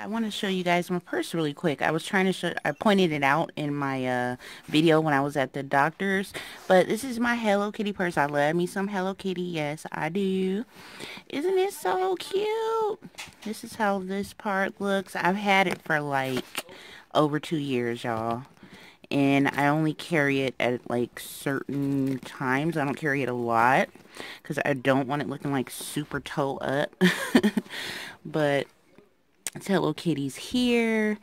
I want to show you guys my purse really quick. I was trying to show, I pointed it out in my video when I was at the doctor's, but this is my Hello Kitty purse. I love me some Hello Kitty. Yes, I do. Isn't it so cute? This is how this part looks. I've had it for like over 2 years, y'all. And I only carry it at like certain times. I don't carry it a lot because I don't want it looking like super toe up. But it's Hello Kitty's here,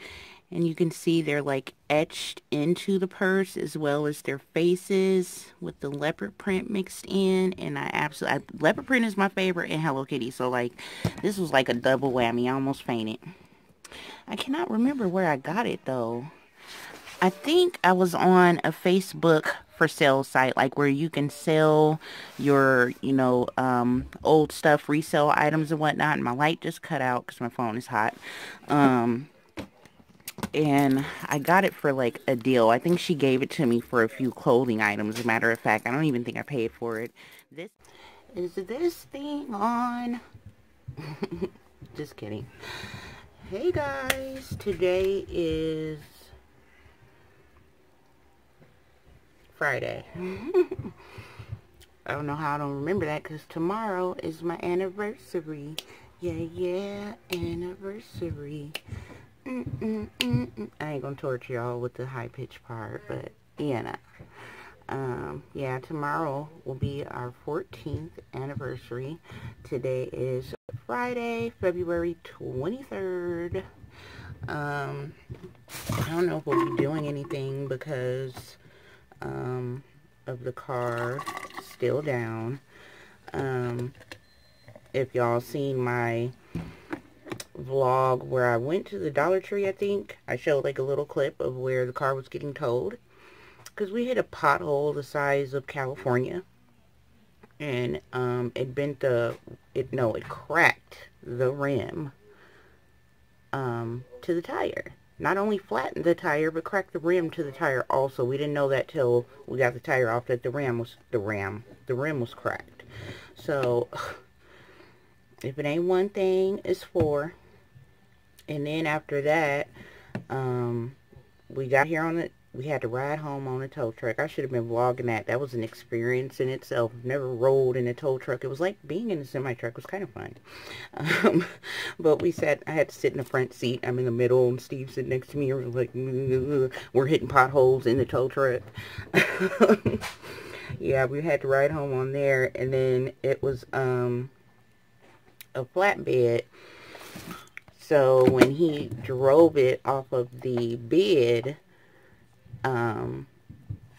and you can see they're like etched into the purse, as well as their faces with the leopard print mixed in. And I absolutely, leopard print is my favorite in Hello Kitty, so like this was like a double whammy. I almost fainted. I cannot remember where I got it though. I think I was on a Facebook for sale site, like where you can sell your, you know, old stuff, resell items and whatnot. And my light just cut out because my phone is hot. And I got it for like a deal. I think she gave it to me for a few clothing items. As a matter of fact, I don't even think I paid for it. This is this thing on. Just kidding. Hey guys, today is Friday. I don't know how I don't remember that, because tomorrow is my anniversary. Yeah, yeah, anniversary. I ain't gonna torture y'all with the high-pitched part, but yeah, nah. Yeah, tomorrow will be our 14th anniversary. Today is Friday, February 23rd. I don't know if we'll be doing anything because of the car still down. If y'all seen my vlog where I went to the Dollar Tree, I think I showed like a little clip of where the car was getting towed, because we hit a pothole the size of California, and it cracked the rim to the tire. Not only flattened the tire, but cracked the rim to the tire also. We didn't know that till we got the tire off, that the rim was cracked. So if it ain't one thing, it's four. And then after that, we got here on it. We had to ride home on a tow truck. I should have been vlogging that. That was an experience in itself. Never rolled in a tow truck. It was like being in a semi-truck. It was kind of fun. But we sat, I had to sit in the front seat. I'm in the middle, and Steve sitting next to me. We're like, we're hitting potholes in the tow truck. Yeah, we had to ride home on there. And then it was a flatbed. So when he drove it off of the bed,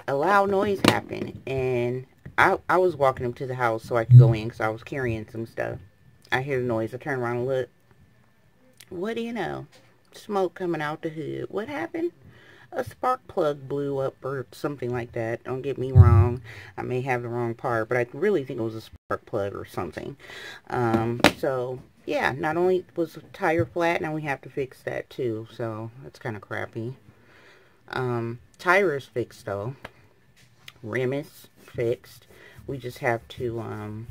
a loud noise happened, and I was walking up to the house so I could go in, because I was carrying some stuff. I hear the noise. I turn around and look. What do you know? Smoke coming out the hood. What happened? A spark plug blew up or something like that. Don't get me wrong. I may have the wrong part, but I really think it was a spark plug or something. So yeah, not only was the tire flat, now we have to fix that too. So that's kind of crappy. Tire is fixed though. Rim is fixed. We just have to,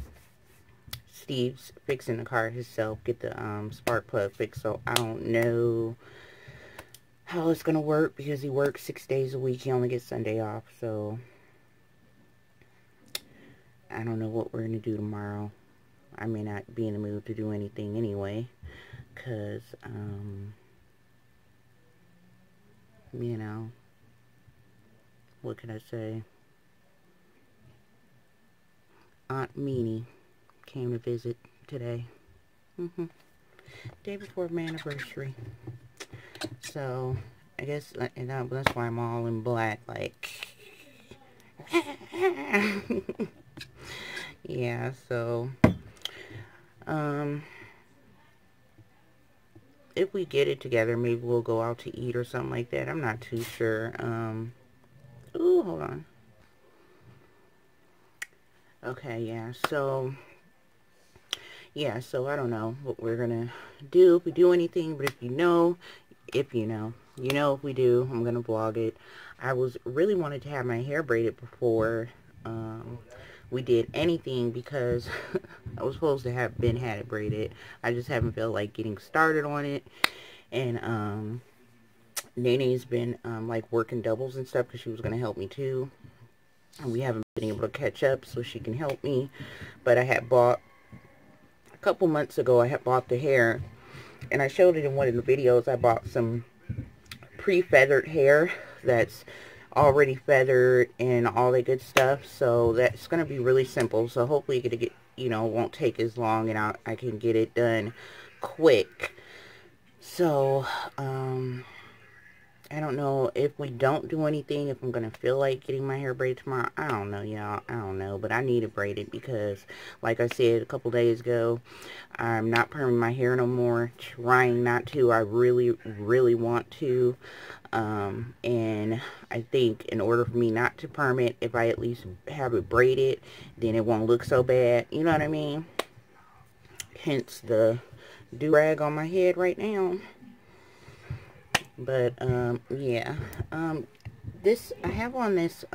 Steve's fixing the car himself, get the, spark plug fixed. So I don't know how it's going to work, because he works 6 days a week. He only gets Sunday off. So I don't know what we're going to do tomorrow. I may not be in the mood to do anything anyway, because, you know, what can I say? Aunt Meanie came to visit today. Day before my anniversary. So I guess, and that's why I'm all in black, like. Yeah, so if we get it together, maybe we'll go out to eat or something like that. I'm not too sure. Ooh, hold on. Okay, yeah, so, I don't know what we're gonna do, if we do anything, but if we do, I'm gonna vlog it. I was really wanted to have my hair braided before, we did anything, because I was supposed to have had it braided. I just haven't felt like getting started on it, and Nene's been like working doubles and stuff because she was going to help me too, and we haven't been able to catch up so she can help me. But I had bought a couple months ago, I had bought the hair, and I showed it in one of the videos. I bought some pre-feathered hair that's already feathered and all that good stuff, so that's going to be really simple. So hopefully you're going to get, you know, won't take as long, and I can get it done quick. So I don't know if we don't do anything, if I'm going to feel like getting my hair braided tomorrow. I don't know, y'all. I don't know, but I need it braided because, like I said a couple days ago, I'm not perming my hair no more, trying not to. I really, really want to, and I think in order for me not to perm it, if I at least have it braided, then it won't look so bad, you know what I mean? Hence the do-rag on my head right now. But yeah, this I have on this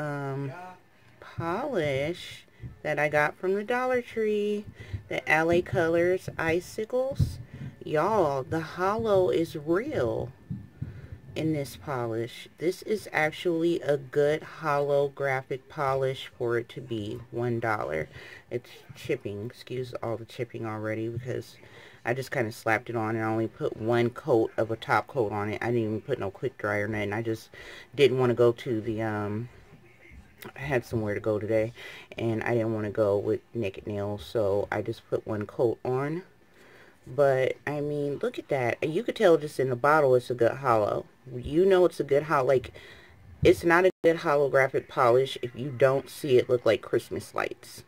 polish that I got from the Dollar Tree, the LA Colors Icicles. Y'all, the hollow is real in this polish. This is actually a good holographic polish for it to be $1. It's chipping, excuse all the chipping already, because I just kind of slapped it on, and I only put one coat of a top coat on it. I didn't even put no quick dryer or nothing. I just didn't want to go to the, I had somewhere to go today, and I didn't want to go with naked nails, so I just put one coat on. But, I mean, look at that. You could tell just in the bottle it's a good hollow. You know it's a good hollow. Like, it's not a good holographic polish if you don't see it look like Christmas lights.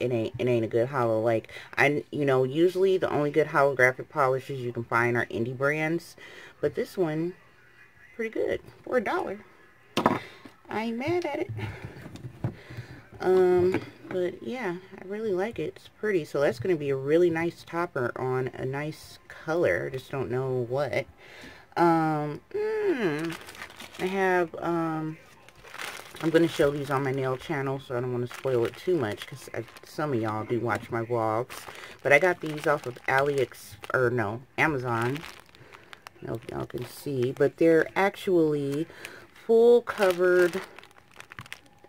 It ain't a good hollow. Like, I, you know, usually the only good holographic polishes you can find are indie brands, but this one pretty good for $1. I ain't mad at it. But yeah, I really like it. It's pretty. So that's going to be a really nice topper on a nice color. Just don't know what. I have I'm going to show these on my nail channel, so I don't want to spoil it too much, because some of y'all do watch my vlogs. But I got these off of Amazon. I don't know if y'all can see, but they're actually full covered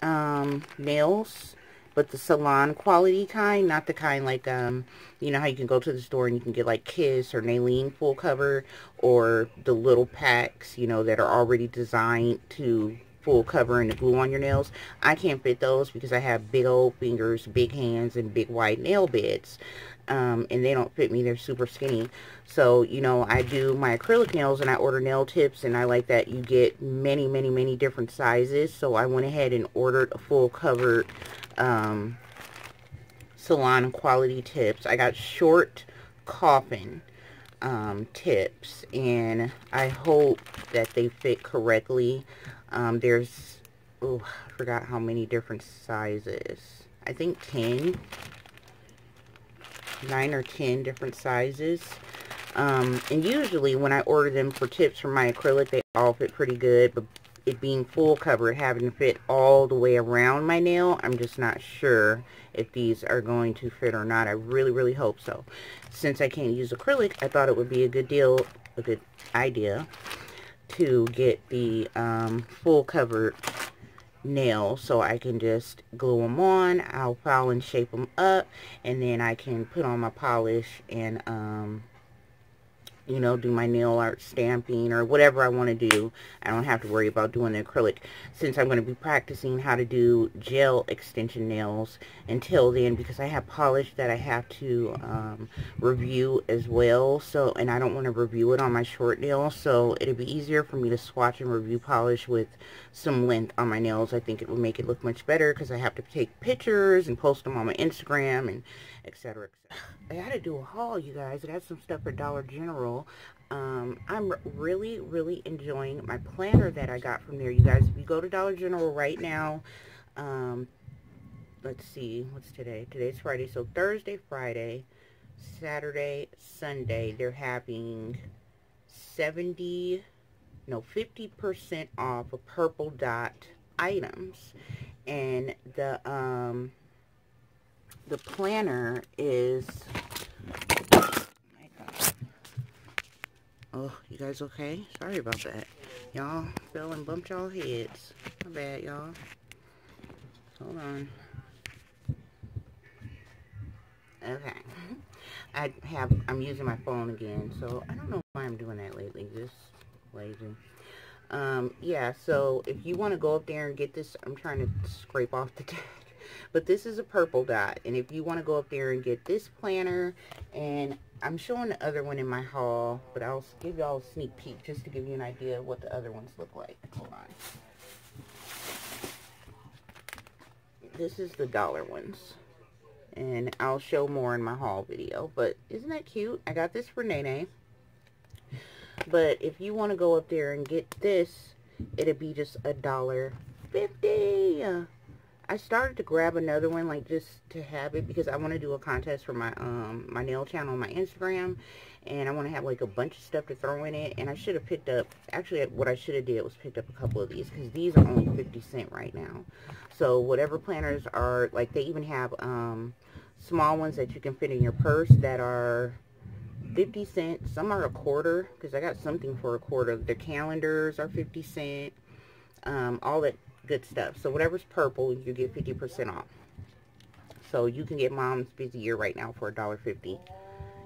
nails, but the salon quality kind, not the kind like, you know how you can go to the store and you can get like Kiss or Nailene full cover, or the little packs, you know, that are already designed to full cover and the glue on your nails. I can't fit those because I have big old fingers, big hands, and big wide nail beds, and they don't fit me. They're super skinny. So, you know, I do my acrylic nails, and I order nail tips, and I like that you get many different sizes. So I went ahead and ordered a full covered salon quality tips. I got short coffin tips, and I hope that they fit correctly. There's, oh, I forgot how many different sizes. I think 10. 9 or 10 different sizes. And usually when I order them for tips from my acrylic, they all fit pretty good. But it being full cover, having to fit all the way around my nail, I'm just not sure if these are going to fit or not. I really, really hope so. Since I can't use acrylic, I thought it would be a good deal, a good idea, to get the full covered nail, so I can just glue them on. I'll file and shape them up, and then I can put on my polish and you know, do my nail art stamping or whatever I want to do. I don't have to worry about doing the acrylic, since I'm going to be practicing how to do gel extension nails until then, because I have polish that I have to review as well. So, and I don't want to review it on my short nail, so it'd be easier for me to swatch and review polish with some length on my nails. I think it would make it look much better, because I have to take pictures and post them on my Instagram and etc. I gotta do a haul, you guys. I got some stuff for Dollar General. I'm really enjoying my planner that I got from there, you guys. If you go to Dollar General right now, let's see, what's today? Today's Friday, so Thursday, Friday, Saturday, Sunday, they're having 50% off of Purple Dot items, and the planner is, oh my God, Oh, you guys okay? Sorry about that. Y'all fell and bumped y'all heads. My bad, y'all. Hold on. Okay. I'm using my phone again, so I don't know why I'm doing that lately. Just lazy. Yeah, so if you want to go up there and get this, I'm trying to scrape off the tag. But this is a Purple Dot, and if you want to go up there and get this planner, and I'm showing the other one in my haul, but I'll give y'all a sneak peek just to give you an idea of what the other ones look like. Hold on. This is the dollar ones, and I'll show more in my haul video, but isn't that cute? I got this for Nene, but if you want to go up there and get this, it'll be just $1.50. I started to grab another one, like, just to have it, because I want to do a contest for my my nail channel on my Instagram, and I want to have, like, a bunch of stuff to throw in it. And I should have picked up, actually, what I should have did was picked up a couple of these, because these are only 50 cents right now. So whatever planners are, like, they even have small ones that you can fit in your purse that are 50 cents. Some are a quarter, because I got something for a quarter. The calendars are 50 cents, all that good stuff. So whatever's purple, you get 50% off. So you can get Mom's Busy Year right now for $1.50.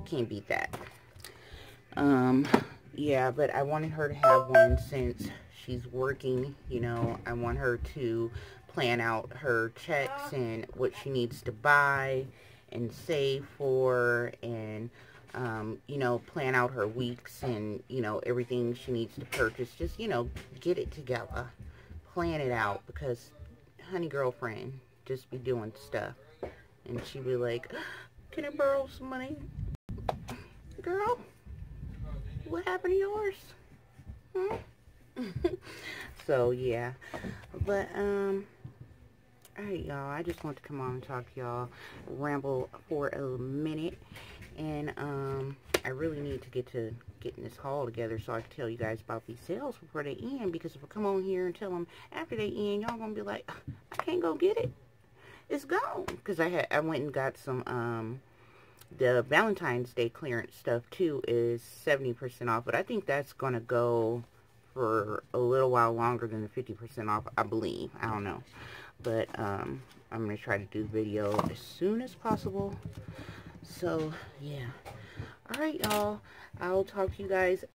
Can't beat that. Yeah, but I wanted her to have one since she's working. You know, I want her to plan out her checks and what she needs to buy and save for, and you know, plan out her weeks and, you know, everything she needs to purchase. Just, you know, get it together. Plan it out, because honey girlfriend just be doing stuff and she be like, can I borrow some money? Girl, what happened to yours? So yeah, but alright y'all, I just want to come on and talk to y'all, ramble for a minute, and I really need to get this haul together so I can tell you guys about these sales before they end, because if I come on here and tell them after they end, y'all gonna be like, I can't go get it, it's gone, because I went and got some the Valentine's Day clearance stuff too is 70% off, but I think that's gonna go for a little while longer than the 50% off, I believe. I don't know, but I'm gonna try to do the video as soon as possible. So yeah, all right y'all, I'll talk to you guys